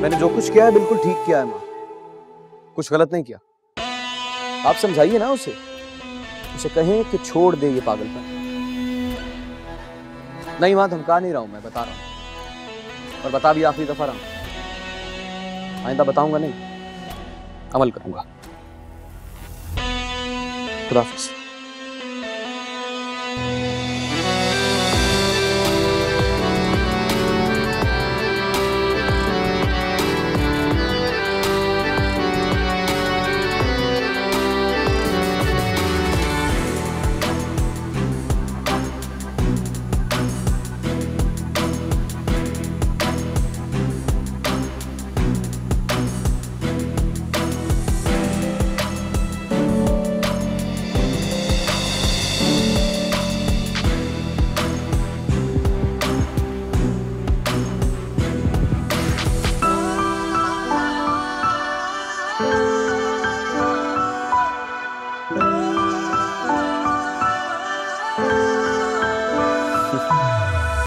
मैंने जो कुछ किया है बिल्कुल ठीक किया है माँ, कुछ गलत नहीं किया। आप समझाइए ना उसे, उसे कहें कि छोड़ दे ये पागलपन। नहीं माँ, धमका नहीं रहा हूँ, मैं बता रहा हूँ, और बता भी आखिरी दफा रहा हूँ, आइंदा बताऊंगा नहीं, अमल करूंगा। खुदाफिज़।